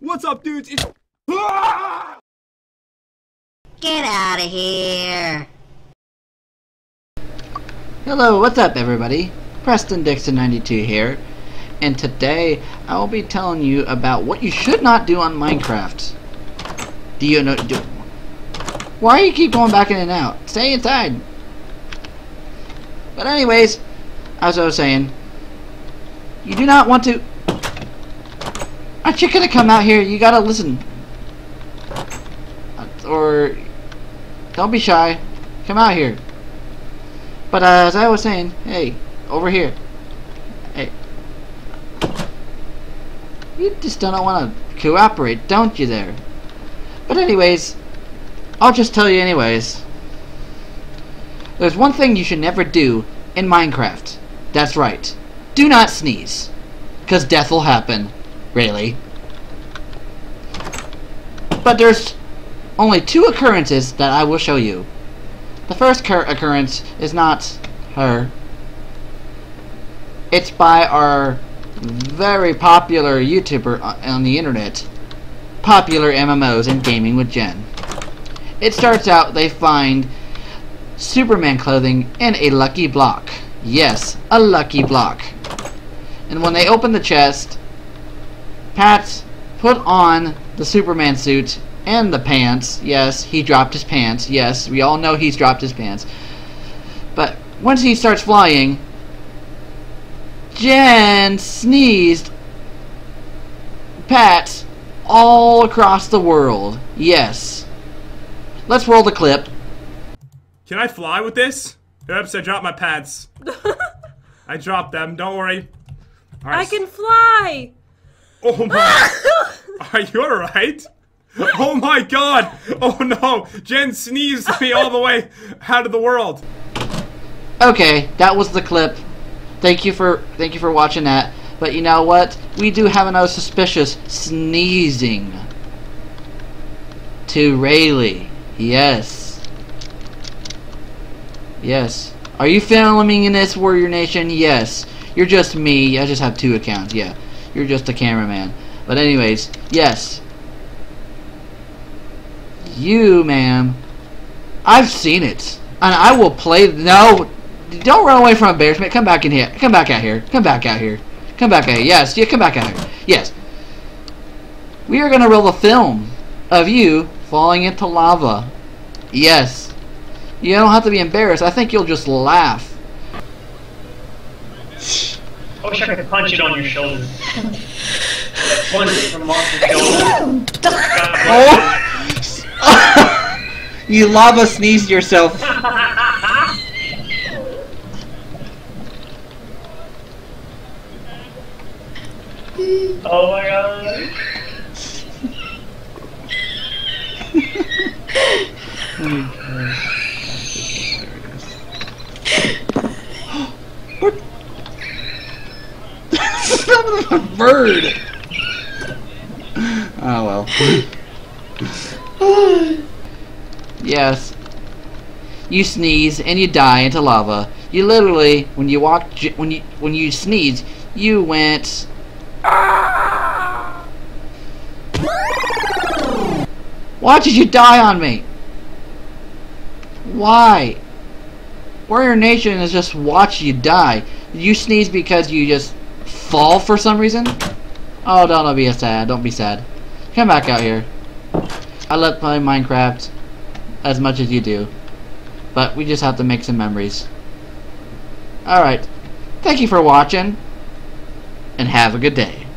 What's up, dudes? It's... Get out of here! Hello, what's up, everybody? PrestonDixon92 here, and today I will be telling you about what you should not do on Minecraft. Do you know? Why do you keep going back in and out? Stay inside. But anyways, as I was saying, you do not want to. Aren't you gonna come out here? You gotta listen. Or don't be shy. Come out here. But as I was saying, hey, over here. Hey, you just don't want to cooperate, don't you there? But anyways, I'll just tell you anyways. There's one thing you should never do in Minecraft. That's right. Do not sneeze, cause death will happen. Really. But there's only two occurrences that I will show you. The first occurrence is not her. It's by our very popular YouTuber on the internet, Popular MMOs and Gaming with Jen. It starts out they find Superman clothing in a lucky block. Yes, a lucky block. And when they open the chest, Pat put on the Superman suit and the pants. Yes, he dropped his pants. Yes, we all know he's dropped his pants. But once he starts flying, Jen sneezed Pat all across the world. Yes. Let's roll the clip. Can I fly with this? Oops, I dropped my pants. I dropped them, don't worry. All right. I can fly! Oh my... Are you alright? Oh my god! Oh no! Jen sneezed me all the way out of the world. Okay, that was the clip. Thank you for watching that. But you know what? We do have another suspicious sneezing to Raylie. Yes. Yes. Are you filming in this, Warrior Nation? Yes. You're just me. I just have two accounts. Yeah. You're just a cameraman. But anyways, yes. You, ma'am. I've seen it. And I will play... No! Don't run away from embarrassment. Come back in here. Come back out here. Come back out here. Come back out here. Yes, yeah, come back out here. Yes. We are going to roll a film of you falling into lava. Yes. You don't have to be embarrassed. I think you'll just laugh. I wish I could punch it on your shoulder. Punch it from off your shoulder. Oh. You lava sneezed yourself. Oh my god. What? That's not a bird. Oh well. Yes. You sneeze and you die into lava. You literally, when you walked, when you sneeze, you went. Why did you die on me? Why? Warrior Nation is just watch you die. You sneeze because you just fall for some reason? Oh, don't be sad. Don't be sad. Come back out here. I love playing Minecraft as much as you do. But we just have to make some memories. Alright. Thank you for watching. And have a good day.